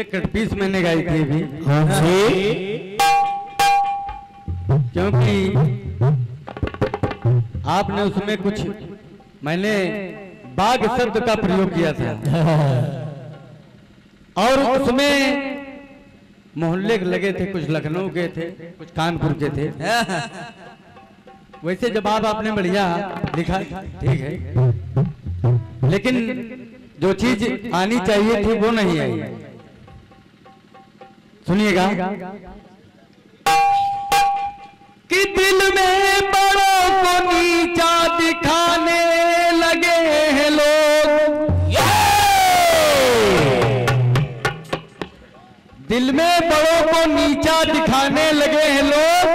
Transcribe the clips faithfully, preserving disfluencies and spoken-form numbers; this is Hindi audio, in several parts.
एक बीस महीने गाई थी भी क्योंकि आपने उसमें कुछ मैंने बाघ शब्द का प्रयोग किया था और उसमें मोहल्ले के लगे थे, कुछ लखनऊ के थे, कुछ कानपुर के थे। वैसे जवाब आपने बढ़िया लिखा, ठीक है, लेकिन जो चीज आनी चाहिए थी वो नहीं आई। सुनिएगा कि दिल में बड़ों को नीचा दिखाने लगे हैं लोग, दिल में बड़ों को नीचा दिखाने लगे हैं लोग,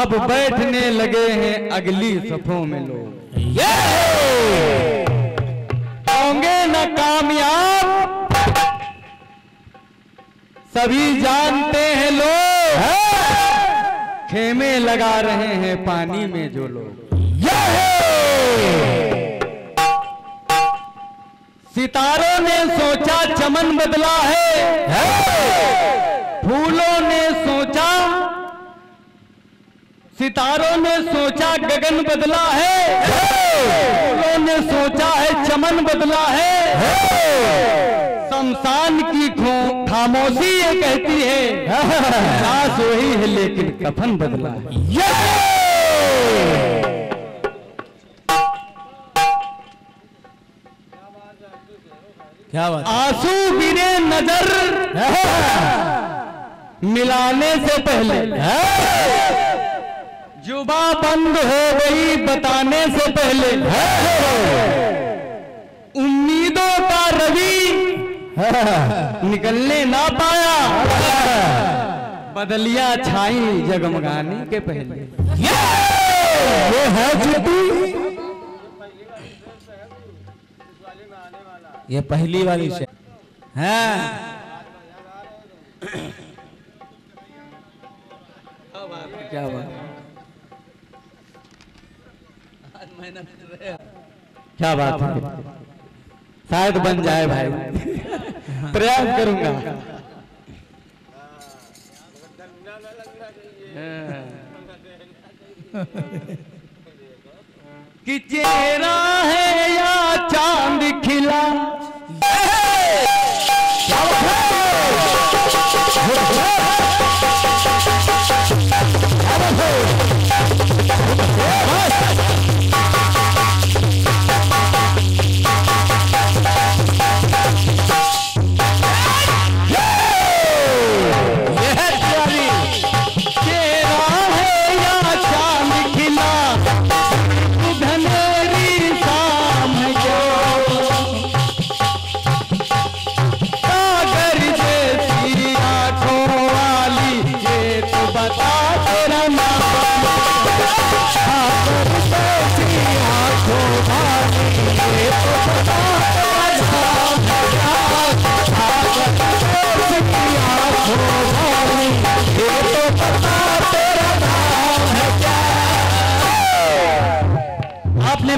अब बैठने लगे हैं अगली सफों में लोग। होंगे ना कामयाब सभी जानते हैं लोग, है। खेमे लगा रहे हैं पानी में जो लोग। सितारों ने सोचा चमन बदला है, है। फूलों ने सोचा, सितारों ने सोचा गगन बदला है, है। फूलों ने सोचा है चमन बदला है, है। शमशान की खामोशी ये कहती है लाश वही है लेकिन कफन बदला है। क्या बात, आंसू गिरे नजर मिलाने से पहले, जुबा बंद हो गई बताने से पहले, उम्मीदों का रवि निकलने ना पाया, बदलिया छाई जगमगाने के पहले। ये है छुट्टी, ये पहली वाली है। क्या बात, क्या बात है, शायद बन जाए भाई, प्रयास करूंगा। कि चेहरा है या चांद खिला,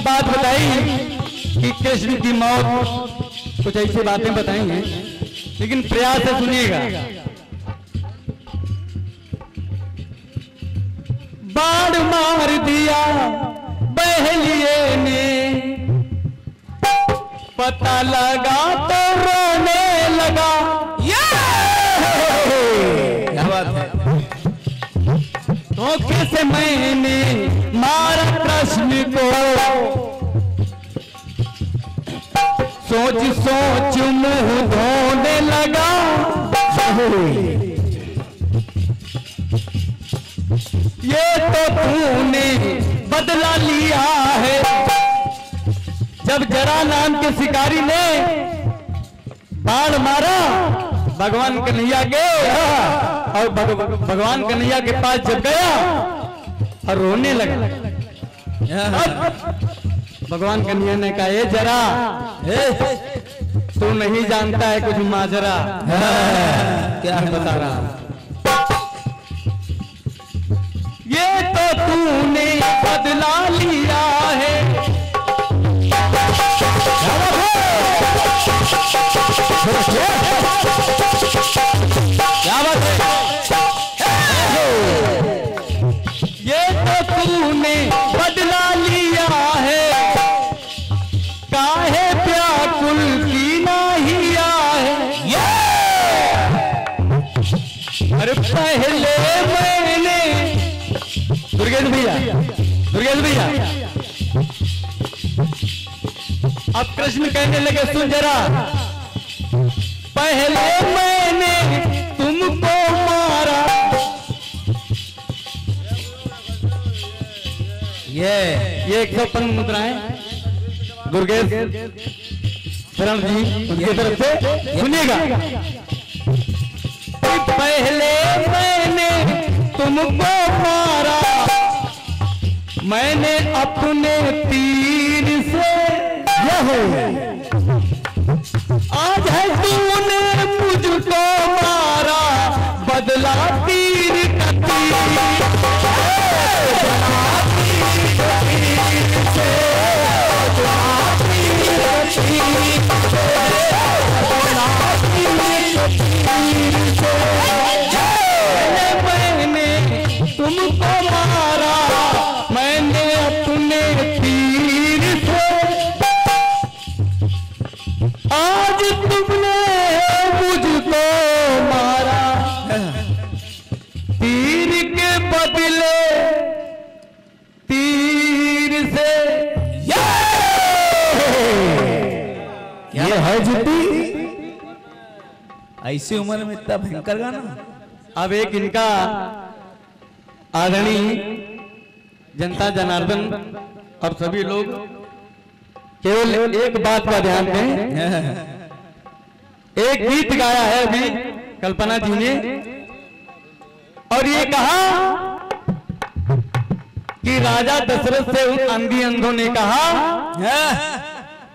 बात बताई कि कृष्ण की मौत, कुछ ऐसी बातें बताएंगे, लेकिन प्रयास से सुनिएगा। बाढ़ मार दिया बहलिए ने, पता लगा तो रोने लगा। क्या बात है, धोखे से मैंने मारा कृष्ण को, सोच सोच मुंह धोने लगा। ये तो तूने बदला लिया है, जब जरा नाम के शिकारी ने बाण मारा भगवान कन्हैया के, और भगवान कन्हैया के पास जब गया और रोने लगा, भगवान कन्हैया ने कहा ये जरा तू नहीं जानता है कुछ माजरा, क्या बता रहा, ये तो तूने बदला लिया है, है। तूने बदला लिया है, काहे व्याकुल की नहीं आए। अरे पहले मैंने दुर्गेश भैया दुर्गेश भैया अब कृष्ण कहने लगे, सुन जरा, पहले मैंने तुमको मारा। ये ये एक सौ पंद्रह मुद्राएं दुर्गेश शरण जी उनकी तरफ से सुनिएगा। पहले मैंने तुमको मारा, मैंने अपने तीर से, यह आज है तूने मुझको मारा, बदला तीर का तीर। मैंने तुमको मारा, मैंने अपने तीर से, आज तुमने मुझको मारा, तीर के बदले तीर से। ये है जीती ऐसी उम्र में इतना भयंकर गाना। अब एक इनका आदरणीय जनता जनार्दन और सभी लोग केवल एक बात का ध्यान दें। एक गीत गाया है अभी कल्पना जी ने और ये कहा कि राजा दशरथ से उन अंधी अंधों ने कहा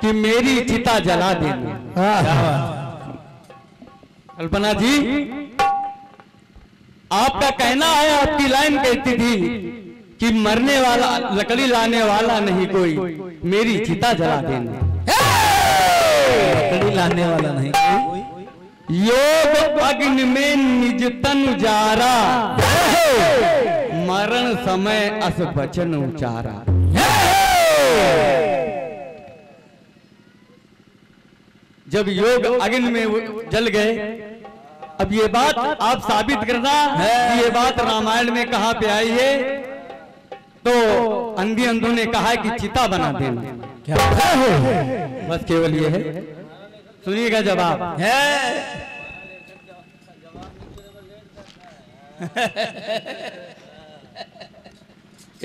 कि मेरी चिता जला देना। कल्पना जी आपका कहना है, आपकी लाइन कहती थी कि मरने वाला लकड़ी लाने वाला नहीं कोई, मेरी चिता जला देना। लकड़ी लाने वाला नहीं कोई, योग अग्नि में निज तन जारा, मरण समय अस वचन उचारा। जब योग अग्नि में जल गए, अब ये बात आप साबित करना है कि ये बात रामायण में कहां पे आई है। तो अंधी अंधों ने कहा है कि चिता बना देना। क्या बस केवल ये है, सुनिएगा जवाब है।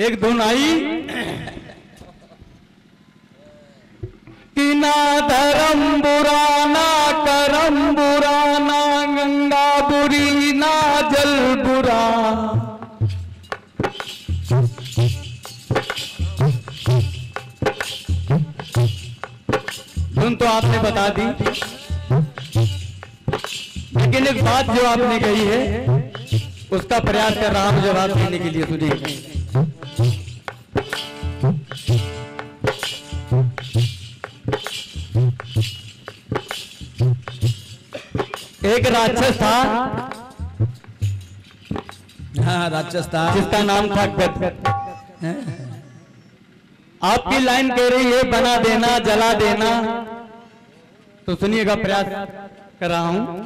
एक धुन आई कि ना धर्म बुरा ना करम बुरा, ना गंगा बुरी ना जल बुरा, धुन तो आपने बता दी, लेकिन एक बात जो आपने कही है उसका प्रयास कर रहा हूं जवाब देने के लिए। सुनिए, एक राक्षस था, हाँ राक्षस था, जिसका नाम था गदगद। आपकी लाइन कह रही है बना देना जला देना, तो सुनिएगा प्रयास कर रहा हूं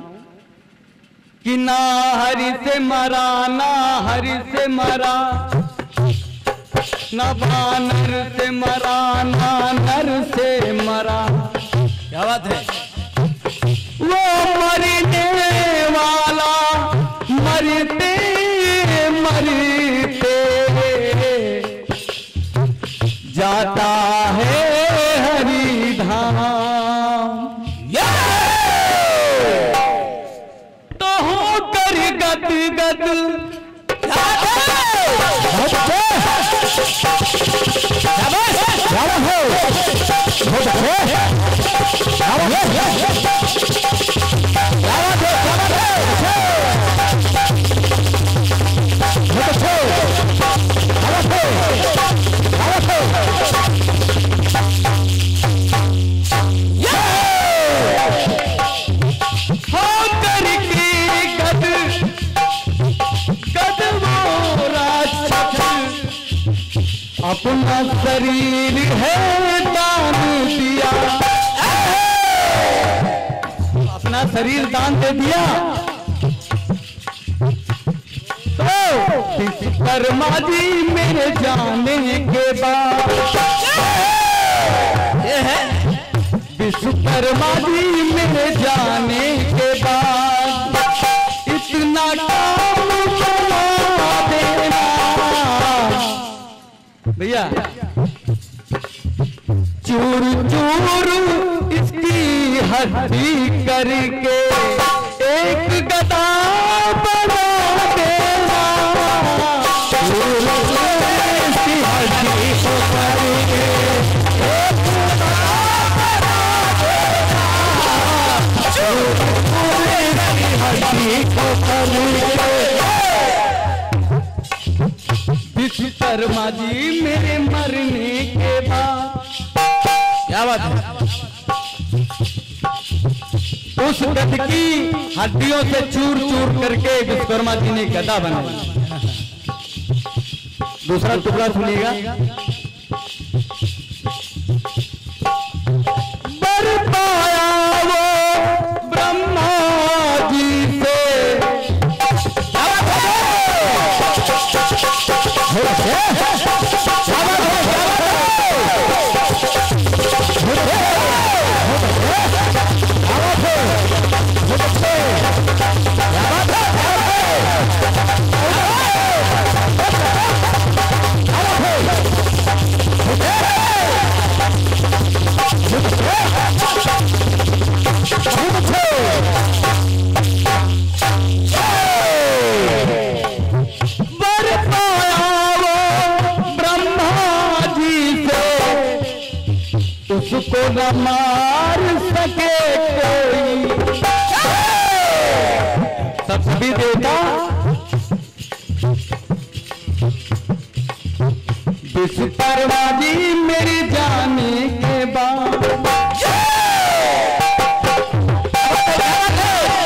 कि ना हरि से मरा ना हरि से मरा, ना वानर से मरा ना नर से मरा। क्या बात है, वो मरने वाला मरते मरते जाता है हरिधाम। तो हो कर गद गद हो। अपना शरीर है दान दिया, अपना शरीर दान दे दिया तो कर्मा जी मेरे जाने के बाद यह है विश्वकर्मा जी मेरे जाने के बाद इतना काम करा देना। भैया चूर चूर इसकी हड्डी करके एक गदा बना देना, चूर चूर इसकी हड्डी को करके एक गदा बना देना, चूर चूर इसकी हड्डी को करके विश्वकर्मा जी मेरे मरने के बाद क्या बात है उस गध की हड्डियों से चूर चूर करके विश्वकर्मा जी ने गधा बनाया। दूसरा टुकड़ा सुनिएगा, बर पाया वो ब्रह्मा जी से उसको न मार सके कोई, सभी देवता विश्वकर्मा जी मेरे जाने के बाद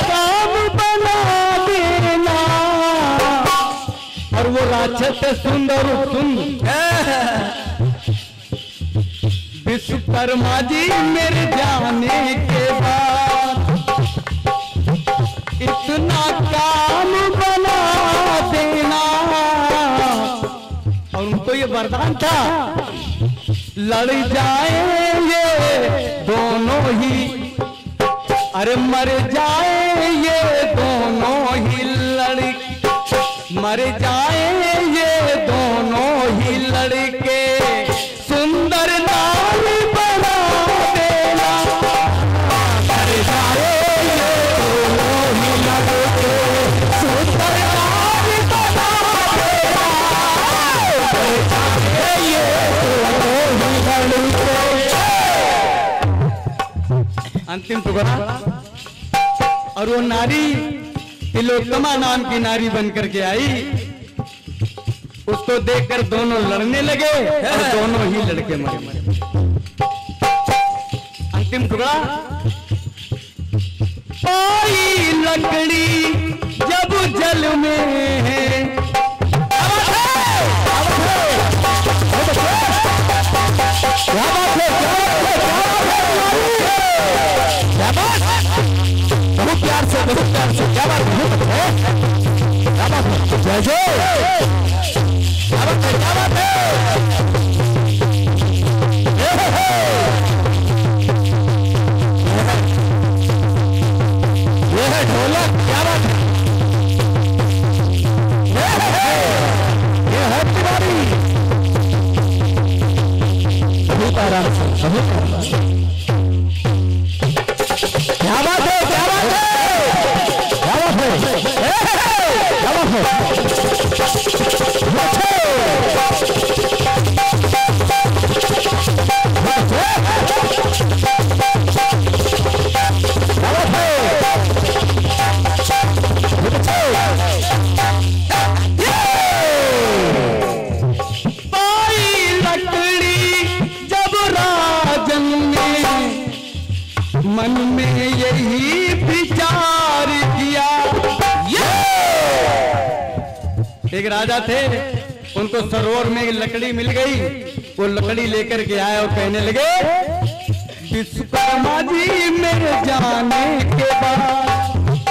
काम बना देना। और वो राक्षस सुंदर सुंदर विश्वकर्मा जी मेरे जाने के बाद इतना काम बना देना। और उनको ये वरदान था लड़ जाएंगे दोनों ही, अरे मर जाएंगे दोनों ही, लड़ मर जाएंगे दोनों ही लड़के सुंदर नाम बना देना, मर जाएंगे दोनों ही लड़के सुंदर नाम बना देना, मर जाएंगे दोनों ही लड़के। अंतिम टुकड़ा, और वो नारी तिलोत्तमा नाम की नारी बनकर के आई, उसको देखकर दोनों लड़ने लगे और दोनों ही लड़के मरे। अंतिम टुकड़ा, पाई लकड़ी जब जल में है, बहुत प्यार से बहुत प्यार से क्या बात है क्या बात है क्या बात है, ये है ढोलक क्या बात है, ये है तिवारी। बहुत आराम से बहुत आराम से क्या बात है क्या बात है क्या बात है क्या बात है मन में यही विचार किया। एक राजा थे उनको सरोवर में लकड़ी मिल गई, वो लकड़ी लेकर के आए और कहने लगे विश्वकर्मा जी मेरे जाने के बाद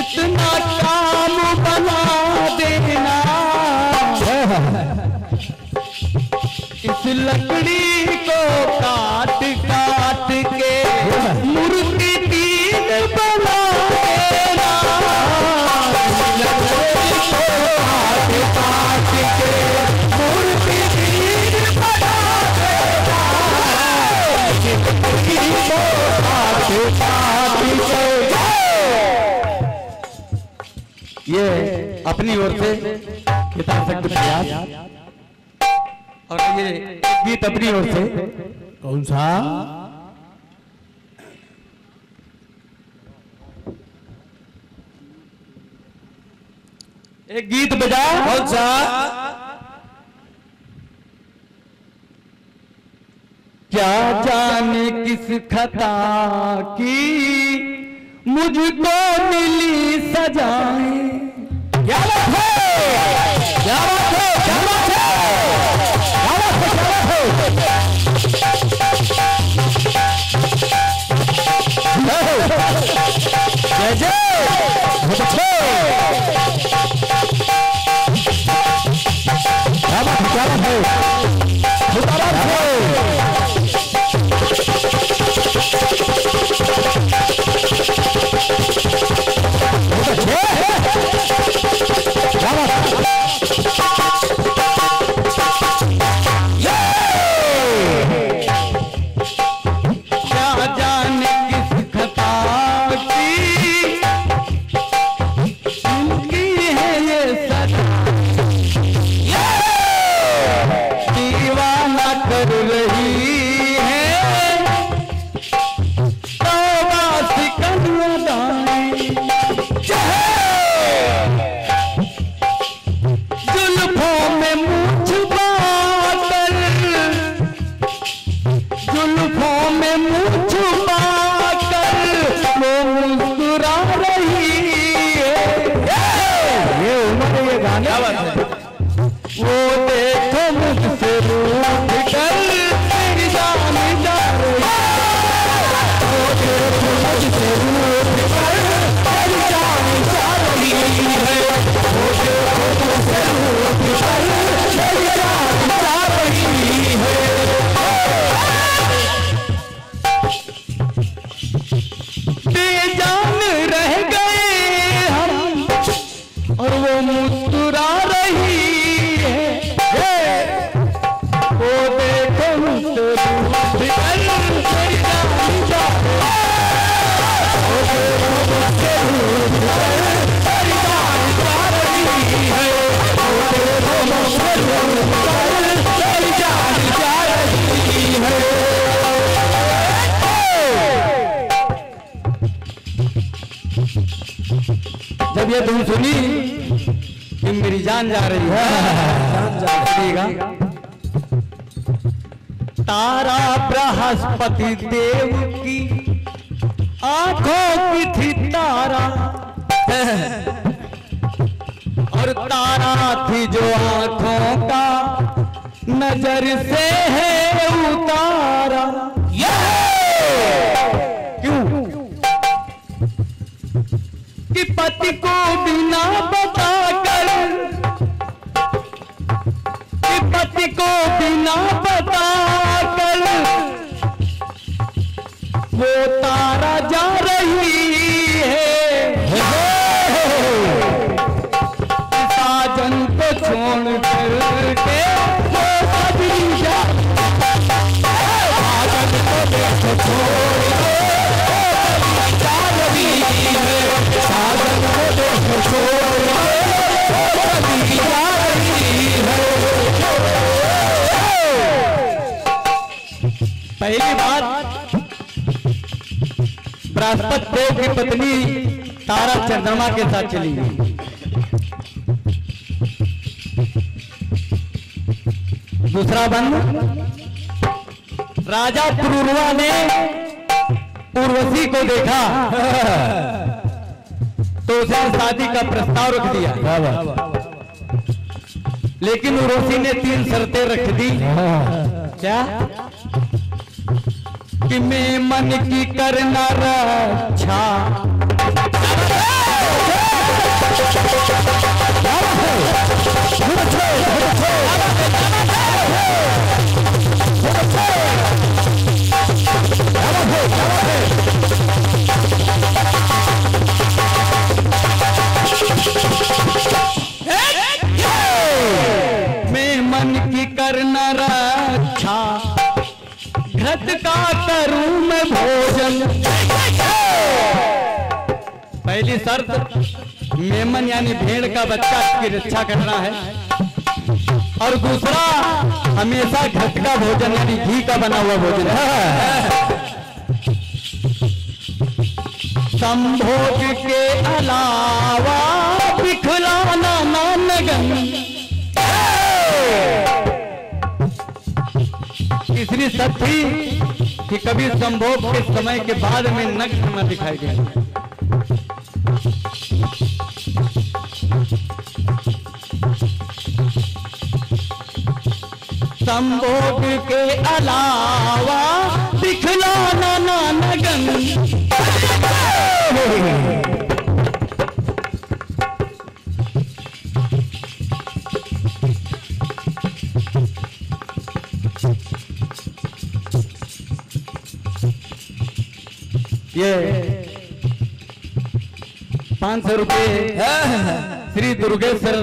इतना काम बना देना, इस लकड़ी को काट काट के मूर्ति तीन बना देना, लकड़ी को काट काट के मूर्ति तीन बना देना, लकड़ी को काट काट के। ये अपनी ओर से कृतार्थक प्रयास और ये गीत अपनी ओर से। कौन सा? एक गीत बजाओ। कौन सा? क्या जाने किस खता की मुझको मिली सजाएं, क्या बात है, क्या बात है, क्या बात है, जय जय राजा पुरुरवा ने उर्वशी को देखा तो उसे शादी का प्रस्ताव रख दिया। लेकिन उर्वशी ने तीन शर्तें रख दी। क्या? कि मैं मन की करना रक्षा, मैं मन की करना रक्षा, घट का करूं मैं भोजन। पहली शर्त मेमन यानी भेड़ का बच्चा की रक्षा करना है, और दूसरा हमेशा घट का भोजन यानी घी का बना हुआ भोजन है। संभोग के अलावा बिखलाना मान गंगा, तीसरी शर्त थी कि कभी संभोग के समय के बाद में नग्न न दिखाई दे। संभोग के अलावा दिखलाना ना नग्न। ये पांच सौ रुपये श्री दुर्गेश्वर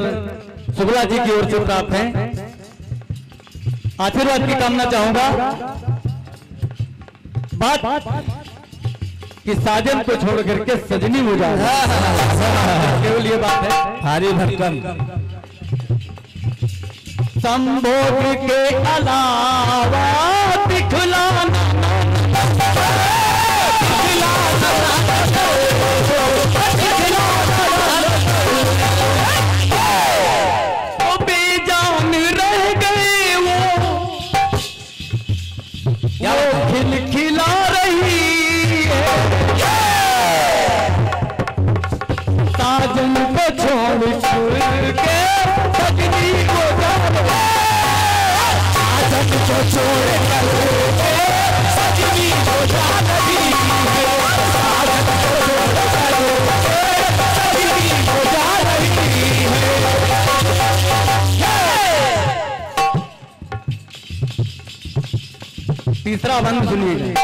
शुक्ला जी की ओर से प्राप्त है। आशीर्वाद की कामना चाहूंगा। बात कि साजन को छोड़ करके सजनी हो जाए, केवल ये बात है। हरी भटकम। संभोग के अलावा दिखलाना वो बेजान रह गए, वो वो खिलखिला रही है। साजन को छोड़ छोड़ के सजनी को जाओ, साजन को छोड़ के सजनी को जाओ। तीसरा बंद सुनिएगा।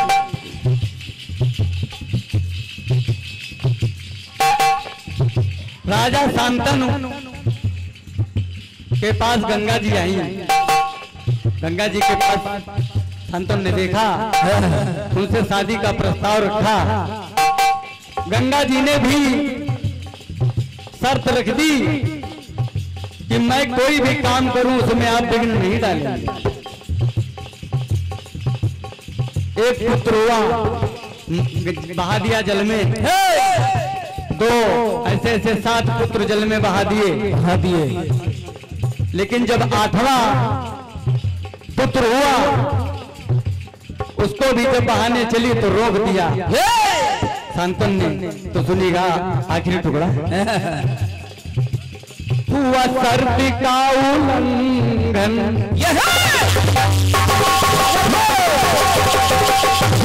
राजा शांतनु के पास गंगा जी आई। गंगा जी के पास शांतनु ने देखा, उनसे शादी का प्रस्ताव रखा। गंगा जी ने भी शर्त रख दी कि मैं कोई भी काम करूं उसमें आप विघ्न नहीं डालेंगे। एक पुत्र हुआ, बहा दिया जल में। दो ऐसे ऐसे सात पुत्र जल में बहा दिए बहा दिए लेकिन जब आठवां पुत्र हुआ, उसको भी जब बहाने चली तो रोक दिया शांतन ने। तो सुनिएगा आखिरी टुकड़ा। हुआ शर्त का उल्लंघन, का उल्लंघन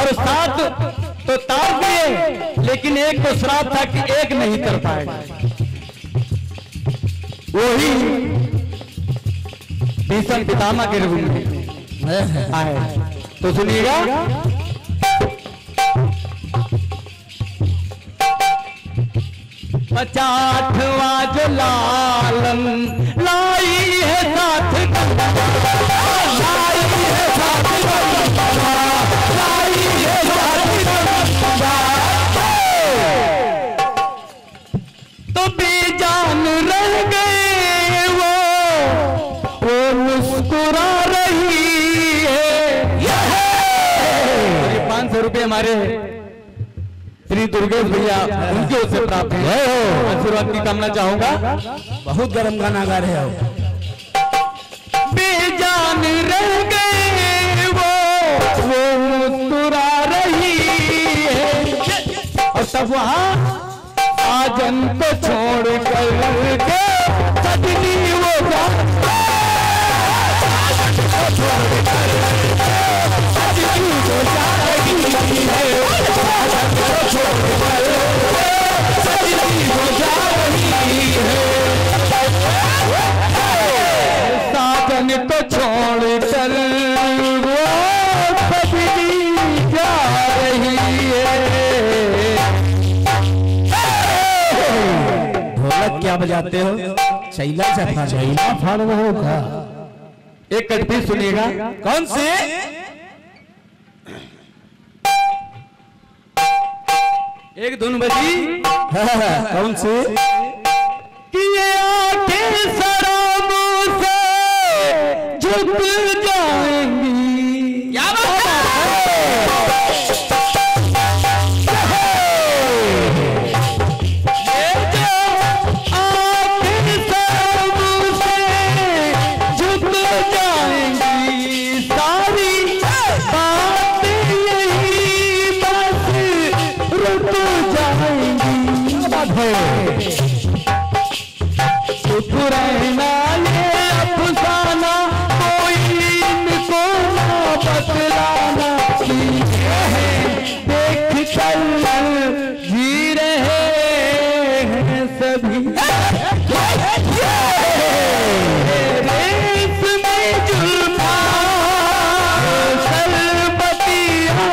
और सात तो तार दिए, लेकिन एक को श्राप था कि एक नहीं कर पाएगा। वही भीषण पितामह के रूप में आए। तो सुनिएगा, पचाठवा जो लालन लाई है साथ लाई है साथ लाई है साथ, तो बेजान रह गए रुपए हमारे श्री दुर्गेश्वर भैया उनके उससे प्राप्त है। आशीर्वाद की कामना चाहूंगा। बहुत गर्म गाना गा रहे हो। बेजान रह गए वो वो मुस्कुरा रही है और सब वहाँ आजन को छोड़ कर के सजनी वो साधन को छोड़ चल वो सजनी जा रही है। ढोलक क्या बजाते हो? चैला चलना चैला फाड़ रहे हो क्या? एक कट भी सुनिएगा। कौन से एक धुन बजी? कौन से? झुक जाएंगी क्या बात है? झुक जाएंगी सारी रहना ये अफसाना कोई इनको ना बतलाना। देख चल जी रहे हैं सभी रेस में जुल्फा शरबतियाँ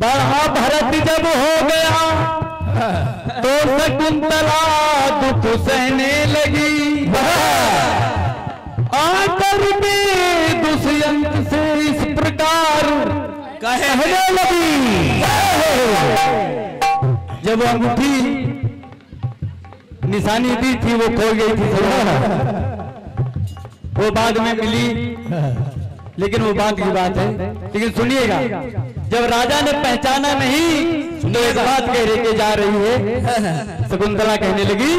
बड़ा भरत जब हो गया तो शकुंतला दुख सहने लगी। आकर के दुष्यंत से इस प्रकार कहने लगी। जब अंगूठी निशानी दी थी वो खो गई थी, वो बाद में मिली, लेकिन वो बात की बात है। लेकिन सुनिएगा, जब राजा ने पहचाना नहीं तो एक बात कह रही के जा रही है। शकुंतला कहने लगी,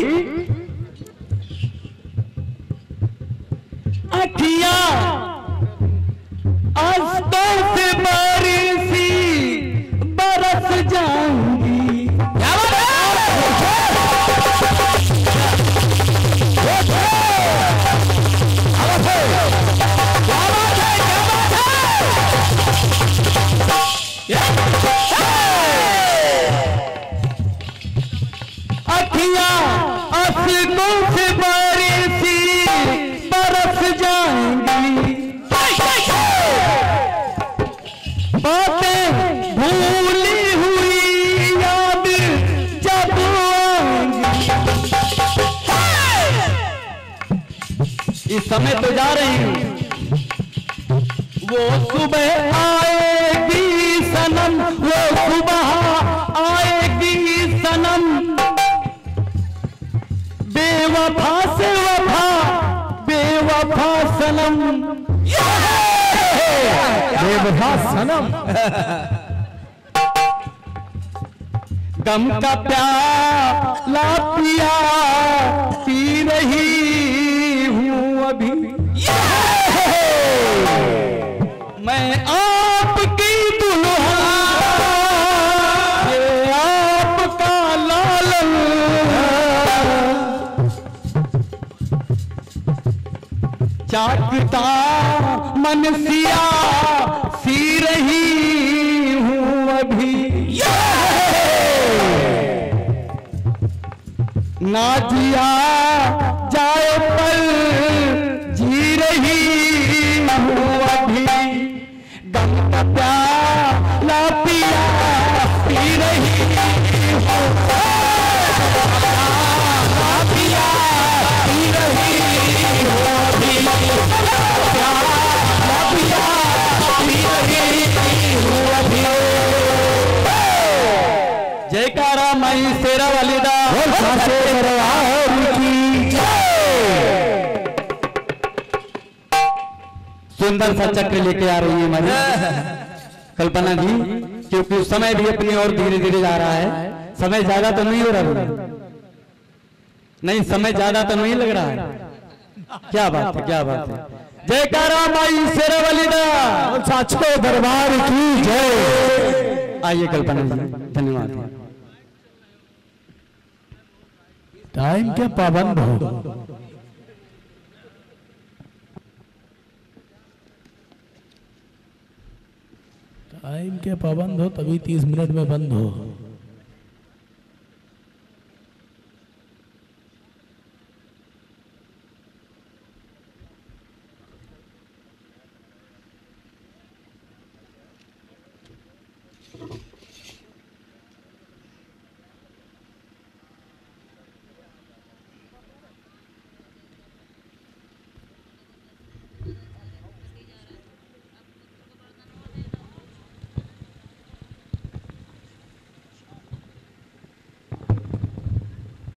अखिया आस्तों से बारिशी बरस जाऊंगी। अखियां आंसुओं से बारिशी बरस जाएंगी। बातें भूली हुई याद जब आएंगी। इस समय तो जा रही हूं। वो सुबह आएगी सनम, वो सुबह आएगी सनम, बेवफा से वफा बेवफा सनम, बेवफा सनम। गम का प्याला पिया पी रही हूँ अभी मैं। आपकी दुल्हन चाकता मन सिया सी रही हूँ अभी। ना जिया जाए पल जी रही हूँ अभी। गम का प्याला पिया तेरा वालिदा सुंदर सा चक्र लेके आ रही है हमारी कल्पना जी, क्योंकि समय भी अपनी और धीरे धीरे जा रहा है। समय ज्यादा तो नहीं हो रहा है? नहीं, समय ज्यादा तो नहीं लग रहा है। क्या बात है, क्या बात है। जयकारा माई शेरा वालिदा साचो दरबार की जय। आइए कल्पना जी, धन्यवाद। टाइम के पाबंद हो। टाइम के पाबंद हो तभी तीस मिनट में बंद हो।